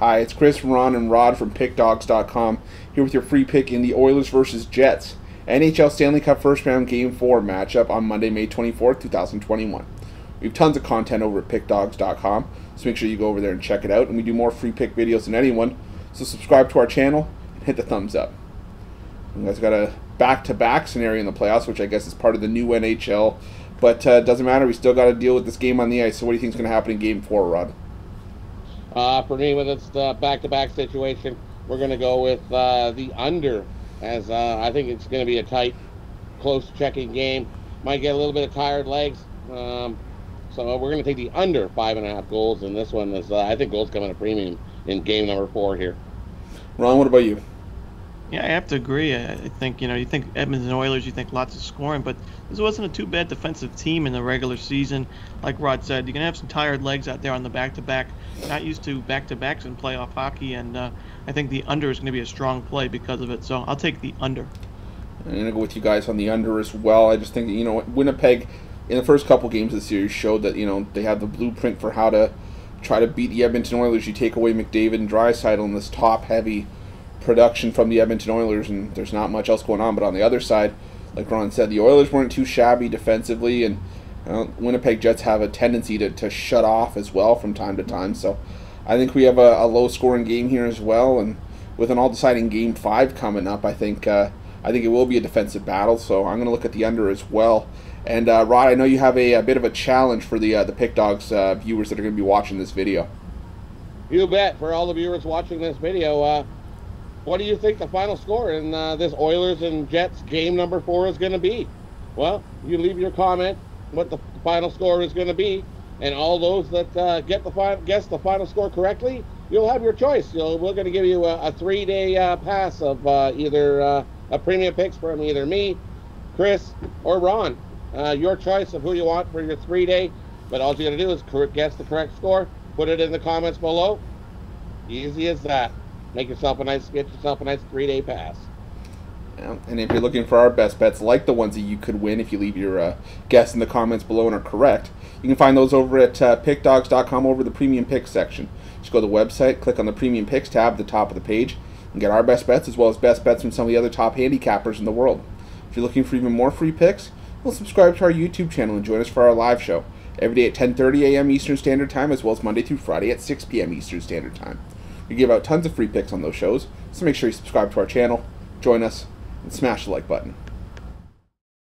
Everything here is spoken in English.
Hi, it's Chris, Ron, and Rod from PickDawgz.com here with your free pick in the Oilers vs. Jets NHL Stanley Cup First Round Game 4 matchup on Monday, May 24, 2021. We have tons of content over at PickDawgz.com, so make sure you go over there and check it out. And we do more free pick videos than anyone, so subscribe to our channel and hit the thumbs up. You guys got a back-to-back scenario in the playoffs, which I guess is part of the new NHL, but it doesn't matter. We still got to deal with this game on the ice. So what do you think is going to happen in Game 4, Rod? For me, with this back-to-back situation, we're going to go with the under, as I think it's going to be a tight, close-checking game. Might get a little bit of tired legs, so we're going to take the under 5.5 goals, and this one is, I think goals come at a premium in game number 4 here. Ron, what about you? Yeah, I have to agree. I think, you think Edmonton Oilers, you think lots of scoring, but this wasn't a too bad defensive team in the regular season. Like Rod said, you're going to have some tired legs out there on the back-to-back. Not used to back-to-backs in playoff hockey, and I think the under is going to be a strong play because of it, so I'll take the under. I'm going to go with you guys on the under as well. I just think, Winnipeg, in the first couple games of the series, showed that, they have the blueprint for how to try to beat the Edmonton Oilers. You take away McDavid and Dreisaitl in this top-heavy production from the Edmonton Oilers, and there's not much else going on. But on the other side, like Ron said, the Oilers weren't too shabby defensively, and Winnipeg Jets have a tendency to shut off as well from time to time. So I think we have a low-scoring game here as well, and with an all-deciding Game 5 coming up, I think it will be a defensive battle. So I'm going to look at the under as well. And Rod, I know you have a bit of a challenge for the PickDawgz viewers that are going to be watching this video. You bet. For all the viewers watching this video, what do you think the final score in this Oilers and Jets game number 4 is going to be? Well, you leave your comment what the final score is going to be, and all those that guess the final score correctly, you'll have your choice. We're going to give you a 3-day pass of either a premium picks from either me, Chris, or Ron. Your choice of who you want for your 3-day, but all you got to do is guess the correct score, put it in the comments below. Easy as that. Get yourself a nice 3-day pass. Yeah, and if you're looking for our best bets, like the ones that you could win if you leave your guess in the comments below and are correct, you can find those over at PickDawgz.com over the Premium Picks section. Just go to the website, click on the Premium Picks tab at the top of the page, and get our best bets as well as best bets from some of the other top handicappers in the world. If you're looking for even more free picks, well, subscribe to our YouTube channel and join us for our live show every day at 10:30 a.m. Eastern Standard Time, as well as Monday through Friday at 6 p.m. Eastern Standard Time. We give out tons of free picks on those shows, so make sure you subscribe to our channel, join us, and smash the like button.